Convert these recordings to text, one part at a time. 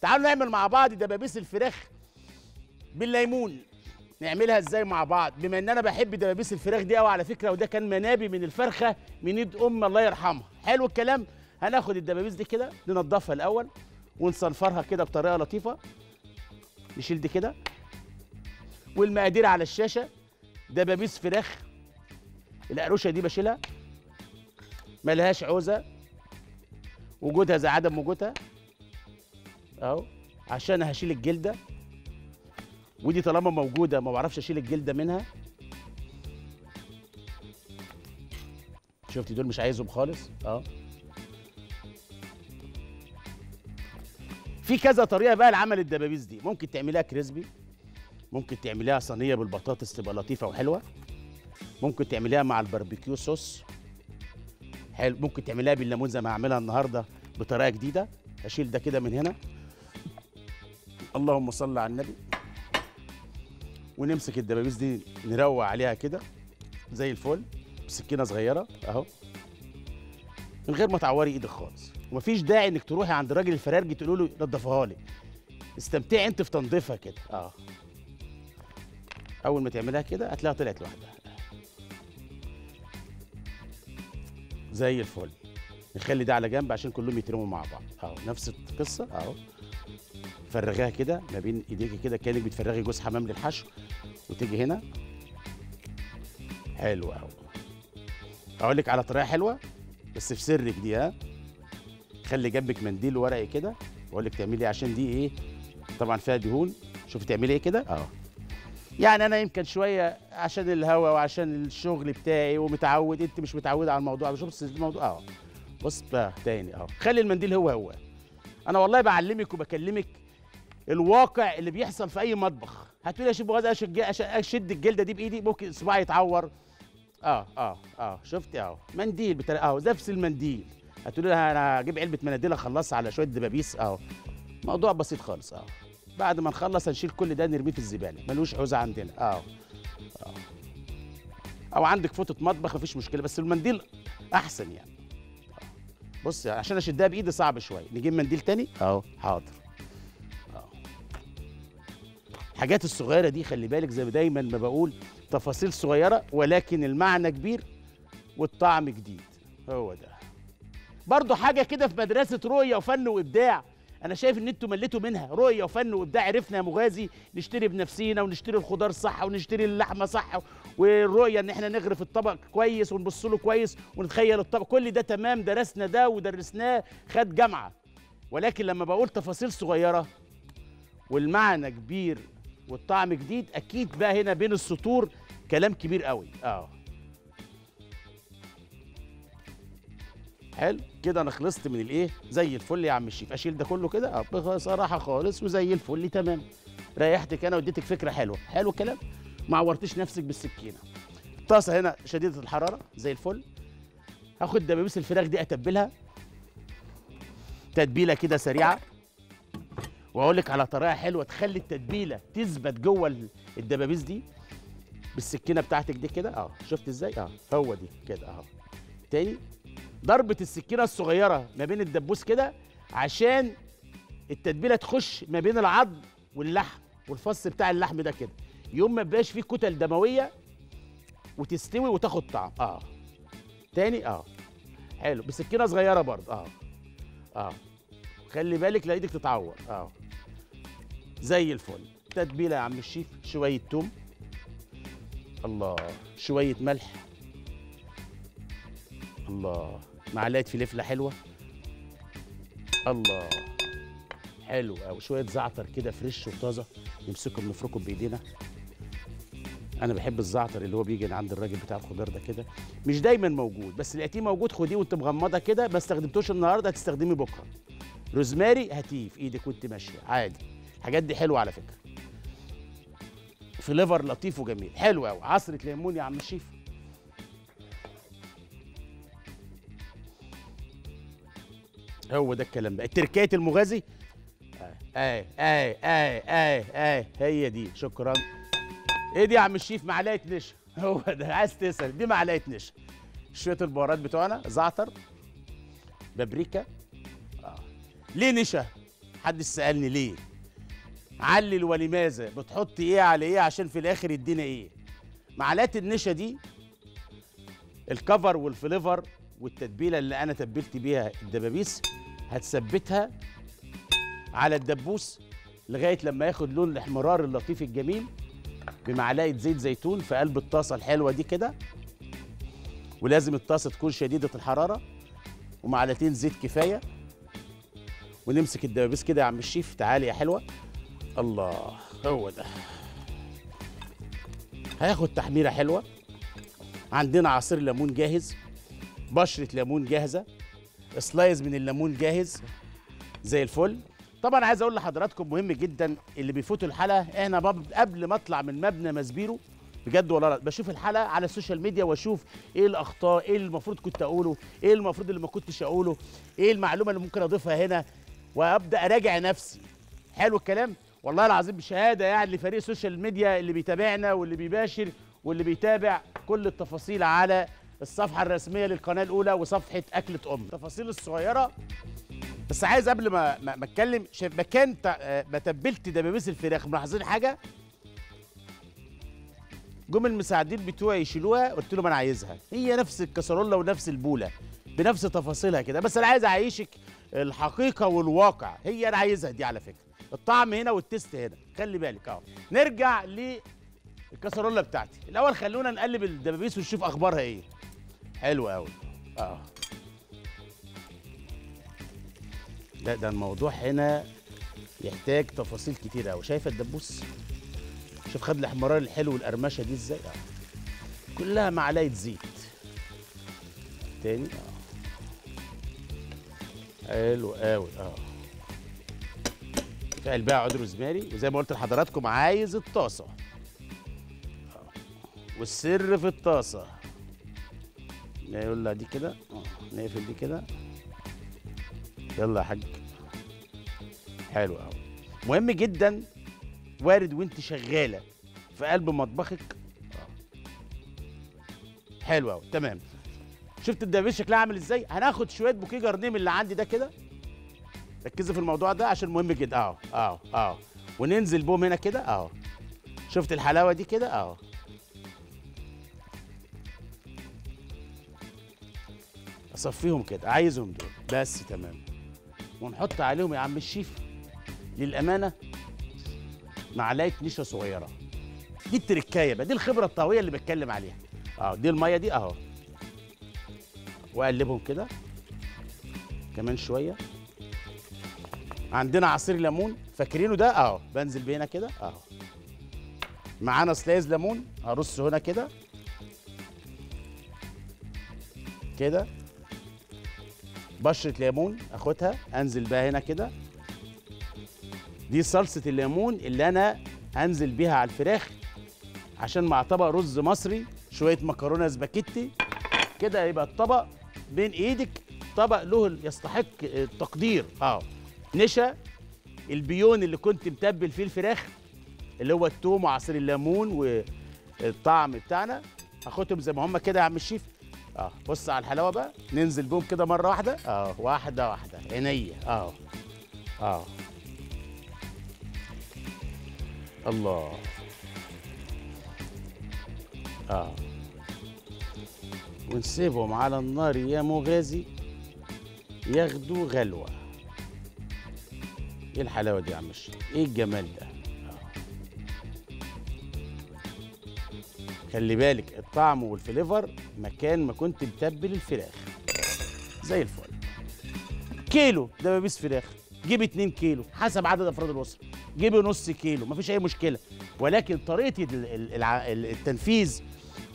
تعالوا نعمل مع بعض دبابيس الفراخ بالليمون. نعملها ازاي مع بعض؟ بما ان انا بحب دبابيس الفراخ دي قوي على فكره، وده كان منابي من الفرخه من ايد امي الله يرحمها. حلو الكلام. هناخد الدبابيس دي كده ننضفها الاول ونصنفرها كده بطريقه لطيفه. نشيل دي كده، والمقادير على الشاشه. دبابيس فراخ القروشه دي بشيلها، ملهاش عوزه، وجودها زي عدم وجودها اهو، عشان هشيل الجلده، ودي طالما موجوده ما بعرفش اشيل الجلده منها. شفتي دول مش عايزهم خالص اهو. في كذا طريقه بقى لعمل الدبابيس دي، ممكن تعمليها كريسبي، ممكن تعمليها صينيه بالبطاطس تبقى لطيفه وحلوه، ممكن تعمليها مع الباربيكيو صوص حلو، ممكن تعمليها بالليمون زي ما هعملها النهارده بطريقه جديده. هشيل ده كده من هنا، اللهم صل على النبي، ونمسك الدبابيس دي نروق عليها كده زي الفل بسكينه صغيره اهو، من غير ما تعوري ايدك خالص. ومفيش داعي انك تروحي عند راجل الفرارجي تقولي له نضفها لي، استمتعي انت في تنظيفها كده اه. اول ما تعملها كده هتلاقيها طلعت لوحدها زي الفل. نخلي ده على جنب عشان كلهم يترموا مع بعض اهو، نفس القصه اهو. فرغيها كده ما بين ايديكي كده كانك بتفرغي جوز حمام للحشو، وتيجي هنا حلو اهو. اقول لك على طريقه حلوه بس في سرك دي ها، خلي جنبك منديل ورقي كده واقول لك تعملي ايه، عشان دي ايه طبعا فيها دهون. شوفي تعملي ايه كده اهو. يعني انا يمكن شويه عشان الهوا وعشان الشغل بتاعي ومتعود، انت مش متعوده على الموضوع، بس الموضوع اهو. بص بقى تاني اهو، خلي المنديل هو. انا والله بعلمك وبكلمك الواقع اللي بيحصل في اي مطبخ. هتقولي يا شيف مغازي اشد الجلده دي بايدي، ممكن صباعي يتعور اه. شفتي اهو منديل بتاع اهو، نفس المنديل. هتقولي لها انا هجيب علبه مناديل اخلصها على شويه دبابيس اهو. موضوع بسيط خالص اهو. بعد ما نخلص هنشيل كل ده نرميه في الزباله، ملوش عوزه عندنا اهو. او عندك فوطه مطبخ مفيش مشكله، بس المنديل احسن يعني. بص عشان اشدها بايدي صعب شويه، نجيب منديل تاني اهو. حاضر. الحاجات الصغيره دي خلي بالك، زي دايما ما بقول تفاصيل صغيره ولكن المعنى كبير والطعم جديد، هو ده. برضو حاجه كده في مدرسه رؤيه وفن وابداع، انا شايف ان انتوا مليتوا منها. رؤيه وفن وابداع عرفنا يا مغازي نشتري بنفسينا، ونشتري الخضار صح، ونشتري اللحمه صح، والرؤيه ان احنا نغرف الطبق كويس ونبص له كويس ونتخيل الطبق، كل ده تمام درسنا ده ودرسناه خد جامعه. ولكن لما بقول تفاصيل صغيره والمعنى كبير والطعم جديد، اكيد بقى هنا بين السطور كلام كبير قوي اه. حلو كده، انا خلصت من الايه زي الفل يا عم الشيف. اشيل ده كله كده بصراحه خالص وزي الفل تمام. ريحتك انا واديتك فكره حلوه. حلو الكلام، ما عورتيش نفسك بالسكينه. طاسه هنا شديده الحراره زي الفل، هاخد دبابيس الفراخ دي اتبلها تتبيله كده سريعه، واقول لك على طريقه حلوه تخلي التتبيله تثبت جوه الدبابيس دي بالسكينه بتاعتك دي كده اهو. شفت ازاي اهو، هو دي كده اهو. تاني ضربه السكينه الصغيره ما بين الدبوس كده عشان التتبيله تخش ما بين العظم واللحم والفص بتاع اللحم ده كده، يوم ما يبقاش فيه كتل دمويه وتستوي وتاخد طعم اه. تاني اه حلو، بسكينه صغيره برضه اه خلي بالك لا ايدك تتعور اه. زي الفل. تتبيله يا عم الشيف، شويه توم، الله، شويه ملح، الله، معلقه فلفله حلوه، الله، حلو قوي، شويه زعتر كده فريش وطازه نمسكهم نفركهم بايدينا. انا بحب الزعتر اللي هو بيجي عند الراجل بتاع الخضار ده كده، مش دايما موجود بس لقيتيه موجود خديه وانت مغمضه كده، ما استخدمتوش النهارده هتستخدميه بكره. روزماري هاتيه في ايدك وانت ماشيه عادي، الحاجات دي حلوه على فكره، فليفر لطيف وجميل. حلو قوي. عصره ليمون يا عم الشيف، هو ده الكلام بقى، التركايه المغازي اي اي اي اي اي هي دي. شكرا. ايه دي يا عم الشيف؟ معلقه نشا، هو ده، عايز تسال، دي معلقه نشا، شويه البهارات بتوعنا، زعتر، بابريكا. ليه نشا؟ محدش سألني ليه. علل ولماذا، بتحط ايه على ايه عشان في الاخر يدينا ايه. معلات النشا دي الكفر والفليفر والتتبيله اللي انا تبلت بيها الدبابيس هتثبتها على الدبوس لغايه لما ياخد لون الاحمرار اللطيف الجميل بمعلقه زيت زيتون في قلب الطاسه الحلوه دي كده، ولازم الطاسه تكون شديده الحراره، ومعلقتين زيت كفايه. ونمسك الدبابيس كده يا عم الشيف، تعالي يا حلوه. الله، هو ده هياخد تحميره حلوه. عندنا عصير ليمون جاهز، بشره ليمون جاهزه، سلايز من الليمون جاهز زي الفل. طبعا عايز اقول لحضراتكم مهم جدا اللي بيفوتوا الحلقه، احنا قبل ما اطلع من مبنى ماسبيرو بجد والله بشوف الحلقه على السوشيال ميديا واشوف ايه الاخطاء، ايه اللي المفروض كنت اقوله، ايه المفروض اللي ما كنتش اقوله، ايه المعلومه اللي ممكن اضيفها هنا، وابدا اراجع نفسي. حلو الكلام والله العظيم، بشهاده يعني لفريق السوشيال ميديا اللي بيتابعنا واللي بيباشر واللي بيتابع. كل التفاصيل على الصفحه الرسميه للقناه الاولى وصفحه اكله ام، التفاصيل الصغيره. بس عايز قبل ما اتكلم، شايف مكان ما تبلت دبابيس الفراخ، ملاحظين حاجه؟ جم المساعدين بتوعي يشيلوها، قلت لهم انا عايزها هي نفس الكسرولة ونفس البوله بنفس تفاصيلها كده، بس انا عايز اعيشك الحقيقه والواقع، هي انا عايزها دي على فكره، الطعم هنا والتست هنا، خلي بالك اهو. نرجع للكسرولة بتاعتي، الاول خلونا نقلب الدبابيس ونشوف اخبارها ايه. حلو قوي اه. لا ده الموضوع هنا يحتاج تفاصيل كتير قوي. شايفه الدبوس؟ شوف خد الاحمرار الحلو والقرمشه دي ازاي كلها معلقه زيت تاني حلو قوي في قلبها عود روزماري، وزي ما قلت لحضراتكم عايز الطاسه والسر في الطاسه. يلا دي كده نقفل دي كده. يلا يا حاج حلو قوي. مهم جدا وارد وانت شغاله في قلب مطبخك. حلو قوي تمام. شفت الدبابيس شكلها عامل ازاي؟ هناخد شويه بوكيه جرنيم اللي عندي ده كده، ركزوا في الموضوع ده عشان مهم جدا وننزل بهم هنا كده شفت الحلاوه دي كده اصفيهم كده، عايزهم دول بس تمام. ونحط عليهم يا عم الشيف للامانه معلقه نشا صغيره، دي التركايه بقى، دي الخبره الطاويه اللي بتكلم عليها دي الميه دي واقلبهم كده كمان شويه. عندنا عصير ليمون فاكرينه ده بنزل بيه هنا كده معانا سلايز ليمون هرصه هنا كده كده. بشره ليمون اخدها انزل بها هنا كده، دي صلصه الليمون اللي انا انزل بيها على الفراخ عشان مع طبق رز مصري شويه مكرونه سباكيتي كده، يبقى الطبق بين ايدك طبق له يستحق التقدير. نشا البيون اللي كنت متبل فيه الفراخ اللي هو التوم وعصير الليمون والطعم بتاعنا، هاخدهم زي ما هم كده يا عم الشيف. بص على الحلاوه بقى، ننزل بهم كده مره واحده واحده واحده عينيا الله ونسيبهم على النار يا مغازي ياخدوا غلوه. ايه الحلاوه دي يا عم الشيخ، ايه الجمال ده. خلي بالك الطعم والفليفر مكان ما كنت متبل الفراخ زي الفل. كيلو دبابيس فراخ، جيب 2 كيلو حسب عدد افراد الاسره، جيب نص كيلو مفيش اي مشكله، ولكن طريقه التنفيذ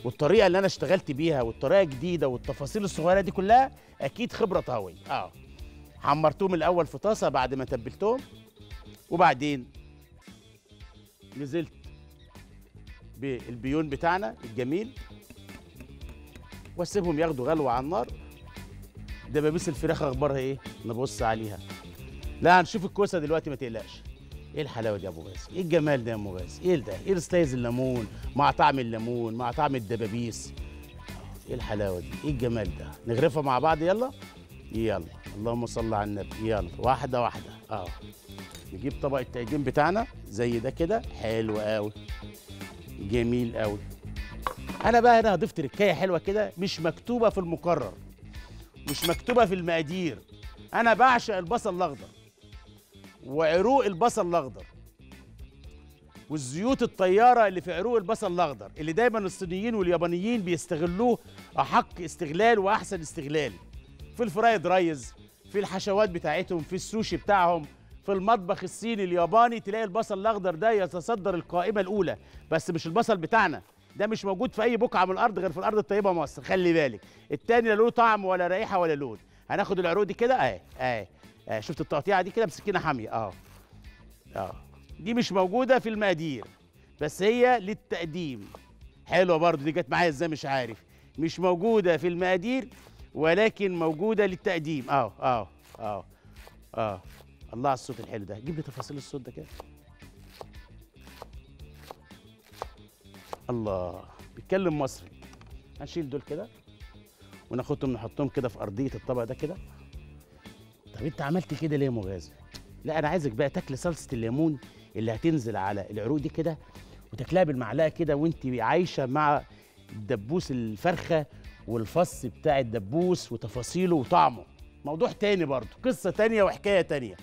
والطريقه اللي انا اشتغلت بيها والطريقه الجديده والتفاصيل الصغيره دي كلها اكيد خبره طهويه. حمرتهم الاول في طاسه بعد ما تبلتهم، وبعدين نزلت بالبيون بتاعنا الجميل واسيبهم ياخدوا غلوه على النار. دبابيس الفراخ اخبارها ايه؟ نبص عليها. لا هنشوف الكوسه دلوقتي ما تقلقش. ايه الحلاوه دي يا ابو غازي؟ ايه الجمال ده يا ابو غازي؟ ايه ده؟ ايه السلايز الليمون مع طعم الليمون مع طعم الدبابيس؟ ايه الحلاوه دي؟ ايه الجمال ده؟ نغرفها مع بعض يلا يلا اللهم صل على النبي. يلا واحده واحده اهو. نجيب طبق التعجين بتاعنا زي ده كده، حلو قوي، جميل قوي. انا بقى هنا هضيف تركايه حلوه كده مش مكتوبه في المقرر، مش مكتوبه في المقادير. انا بعشق البصل الاخضر وعروق البصل الاخضر والزيوت الطياره اللي في عروق البصل الاخضر اللي دايما الصينيين واليابانيين بيستغلوه احق استغلال واحسن استغلال في الفرايد رايز، في الحشوات بتاعتهم، في السوشي بتاعهم، في المطبخ الصيني الياباني. تلاقي البصل الاخضر ده يتصدر القائمه الاولى، بس مش البصل بتاعنا ده، مش موجود في اي بقعه من الارض غير في الارض الطيبه مصر، خلي بالك. التاني لا له طعم ولا رائحه ولا لون. هناخد العروق دي كده اهي اهي اهي، شفت التقطيعه دي كده بسكينه حاميه اهو اهو، دي مش موجوده في المقادير بس هي للتقديم حلوه برضو. دي جت معايا ازاي مش عارف، مش موجوده في المقادير ولكن موجوده للتقديم اهو اهو اهو اهو. الله على الصوت الحلو ده، جيب لي تفاصيل الصوت ده كده. الله بيتكلم مصري. هنشيل دول كده وناخدهم نحطهم كده في ارضيه الطبق ده كده. طب انت عملت كده ليه يا مغازي؟ لا انا عايزك بقى تاكل صلصه الليمون اللي هتنزل على العروق دي كده وتاكلها بالمعلقه كده وانت عايشه مع الدبوس الفرخه والفص بتاع الدبوس وتفاصيله وطعمه. موضوع تاني برضه، قصه تانيه وحكايه تانيه.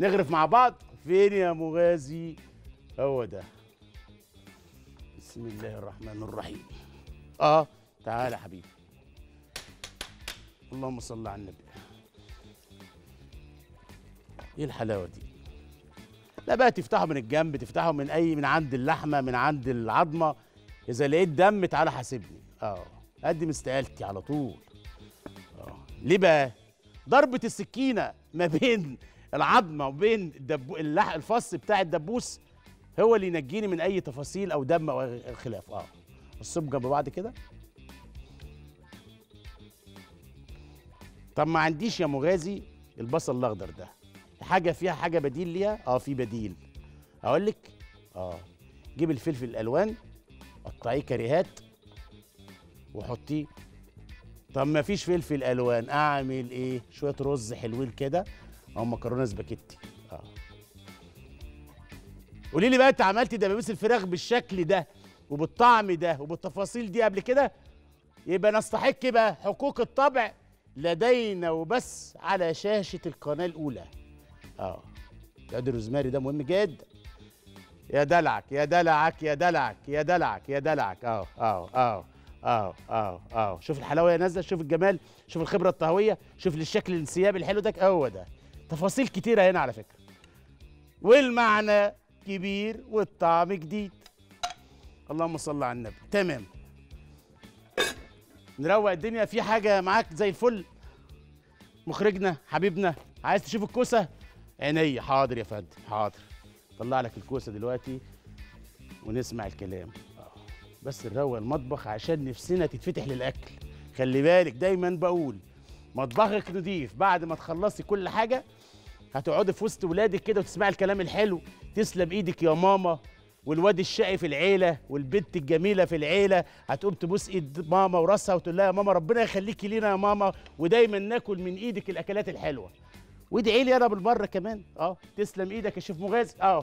نغرف مع بعض. فين يا مغازي؟ هو ده. بسم الله الرحمن الرحيم. تعالى حبيبي. اللهم صل على النبي. ايه الحلاوه دي؟ لا بقى تفتحه من الجنب، تفتحه من اي، من عند اللحمه، من عند العظمه. اذا لقيت دم تعالى حاسبني. قدم استقالتي على طول. ليه بقى؟ ضربه السكينه ما بين العظمه وبين الفص بتاع الدبوس هو اللي ينجيني من اي تفاصيل او دم او خلاف. الصوب جنب بعض كده. طب ما عنديش يا مغازي البصل الاخضر ده، حاجه فيها حاجه بديل ليها؟ في بديل اقول لك. جيب الفلفل الالوان قطعيه كريهات وحطيه. طب ما فيش فلفل الوان، اعمل ايه؟ شويه رز حلوين كده او مكرونه سباكيتي. قولي لي بقى انت عملت دبابيس الفراخ بالشكل ده وبالطعم ده وبالتفاصيل دي قبل كده؟ يبقى نستحق بقى حقوق الطبع لدينا وبس على شاشه القناه الاولى. العود الروزماري ده مهم جدا. يا دلعك يا دلعك يا دلعك يا دلعك يا دلعك. شوف الحلاوه يا نازله، شوف الجمال، شوف الخبره الطهويه، شوف الشكل الانسيابي الحلو ده. هو ده تفاصيل كتيره هنا على فكره، والمعنى كبير والطعم جديد. اللهم صل على النبي. تمام، نروق الدنيا. في حاجه معاك زي الفل مخرجنا حبيبنا؟ عايز تشوف الكوسه؟ عينيا. حاضر يا فندم، حاضر. طلع لك الكوسه دلوقتي ونسمع الكلام. بس نروق المطبخ عشان نفسنا تتفتح للاكل. خلي بالك دايما بقول مطبخك نضيف. بعد ما تخلصي كل حاجه هتقعدي في وسط ولادك كده وتسمعي الكلام الحلو. تسلم ايدك يا ماما، والواد الشقي في العيله والبنت الجميله في العيله هتقوم تبوس ايد ماما وراسها وتقول لها يا ماما ربنا يخليكي لينا يا ماما، ودايما ناكل من ايدك الاكلات الحلوه. وادعي لي انا بالمره كمان. تسلم ايدك يا شيف مغازي.